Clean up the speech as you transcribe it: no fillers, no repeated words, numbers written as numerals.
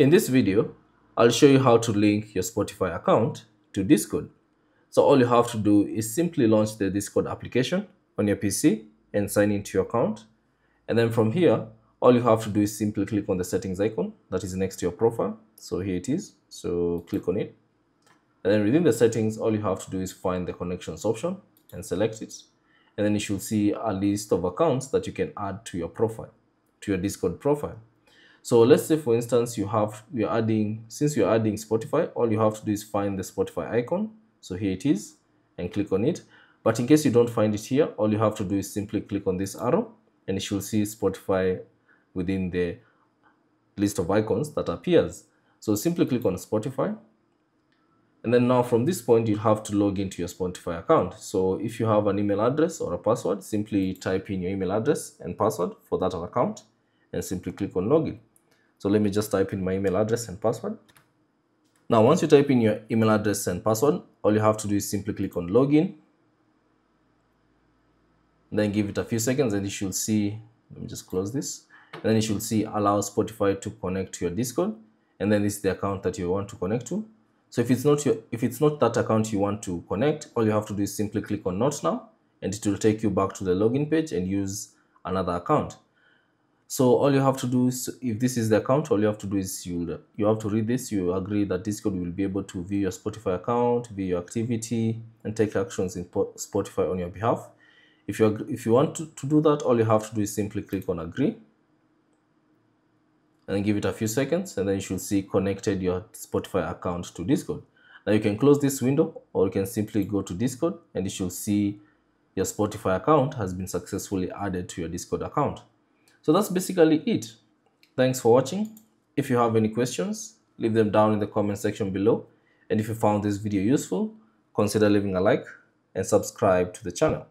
In this video, I'll show you how to link your Spotify account to Discord. So all you have to do is simply launch the Discord application on your PC and sign into your account. And then from here, all you have to do is simply click on the settings icon that is next to your profile. So here it is. So click on it. And then within the settings, all you have to do is find the connections option and select it. And then you should see a list of accounts that you can add to your profile, to your Discord profile. So let's say, for instance, since you're adding Spotify, all you have to do is find the Spotify icon. So here it is, and click on it. But in case you don't find it here, all you have to do is simply click on this arrow, and you should see Spotify within the list of icons that appears. So simply click on Spotify. And then now from this point, you'll have to log into your Spotify account. So if you have an email address or a password, simply type in your email address and password for that account and simply click on login. So let me just type in my email address and password. Now, once you type in your email address and password, all you have to do is simply click on login. Then give it a few seconds and you should see, let me just close this. And then you should see allow Spotify to connect to your Discord. And then this is the account that you want to connect to. So if it's not that account you want to connect, all you have to do is simply click on Not Now, and it will take you back to the login page and use another account. So all you have to do is, if this is the account, all you have to do is you have to read this. You agree that Discord will be able to view your Spotify account, view your activity, and take actions in Spotify on your behalf. If you want to do that, all you have to do is simply click on Agree. And then give it a few seconds, and then you should see connected your Spotify account to Discord. Now you can close this window, or you can simply go to Discord, and you should see your Spotify account has been successfully added to your Discord account. So that's basically it. Thanks for watching. If you have any questions, leave them down in the comment section below. And if you found this video useful, consider leaving a like and subscribe to the channel.